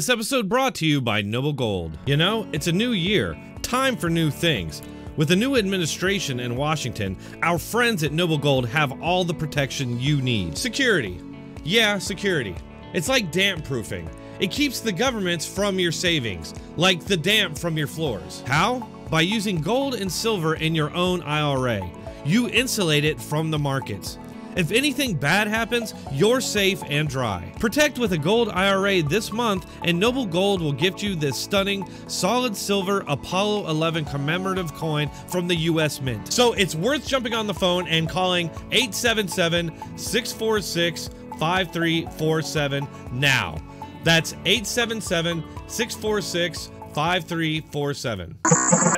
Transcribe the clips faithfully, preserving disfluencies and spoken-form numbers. This episode brought to you by Noble Gold. You know, it's a new year, time for new things. With a new administration in Washington, our friends at Noble Gold have all the protection you need. Security. Yeah, security. It's like damp proofing. It keeps the governments from your savings, like the damp from your floors. How? By using gold and silver in your own I R A. You insulate it from the markets. If anything bad happens, you're safe and dry. Protect with a gold I R A this month, and Noble Gold will gift you this stunning, solid silver Apollo eleven commemorative coin from the U S Mint. So it's worth jumping on the phone and calling eight seven seven, six four six, five three four seven now. That's eight seven seven, six four six, five three four seven.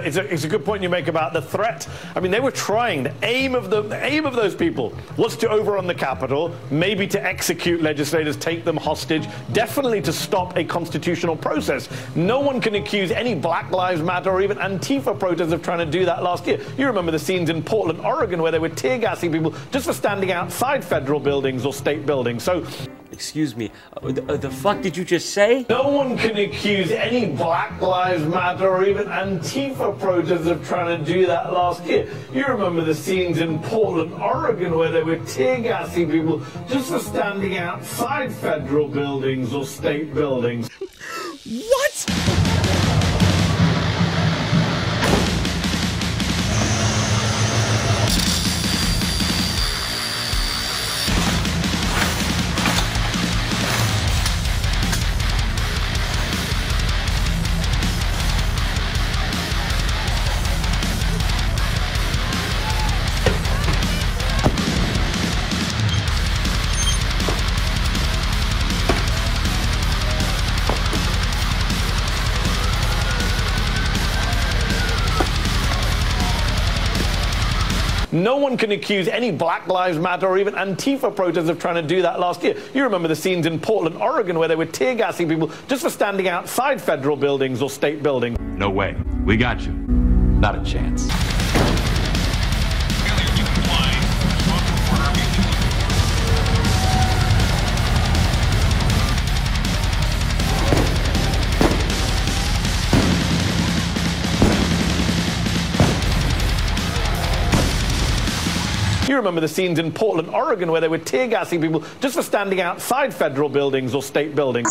It's a, it's a good point you make about the threat. I mean, they were trying. The aim of the, the aim of those people was to overrun the Capitol, maybe to execute legislators, take them hostage, definitely to stop a constitutional process. No one can accuse any Black Lives Matter or even Antifa protesters of trying to do that last year. You remember the scenes in Portland, Oregon, where they were tear gassing people just for standing outside federal buildings or state buildings. So. Excuse me, the, the fuck did you just say? No one can accuse any Black Lives Matter or even Antifa protesters of trying to do that last year. You remember the scenes in Portland, Oregon, where they were tear gassing people just for standing outside federal buildings or state buildings. What? No one can accuse any Black Lives Matter or even Antifa protesters of trying to do that last year. You remember the scenes in Portland, Oregon, where they were tear gassing people just for standing outside federal buildings or state buildings. No way. We got you. Not a chance. You remember the scenes in Portland, Oregon, where they were tear gassing people just for standing outside federal buildings or state buildings.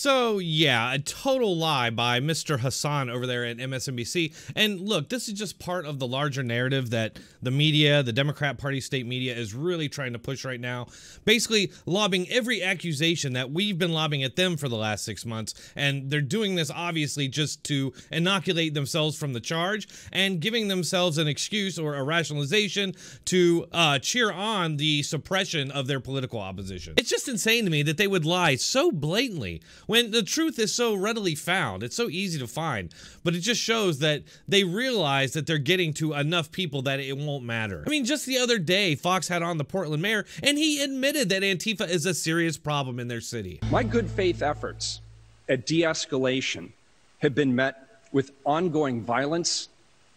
So yeah, a total lie by Mister Hasan over there at M S N B C. And look, this is just part of the larger narrative that the media, the Democrat Party state media, is really trying to push right now. Basically lobbing every accusation that we've been lobbing at them for the last six months. And they're doing this obviously just to inoculate themselves from the charge and giving themselves an excuse or a rationalization to uh, cheer on the suppression of their political opposition. It's just insane to me that they would lie so blatantly when And the truth is so readily found. It's so easy to find, but it just shows that they realize that they're getting to enough people that it won't matter. I mean, just the other day, Fox had on the Portland mayor, and he admitted that Antifa is a serious problem in their city. My good faith efforts at de-escalation have been met with ongoing violence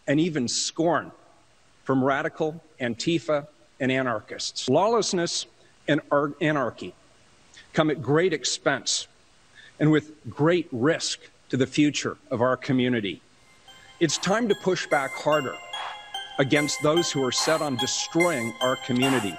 and even scorn from radical Antifa and anarchists. Lawlessness and anarchy come at great expense and with great risk to the future of our community. It's time to push back harder against those who are set on destroying our community.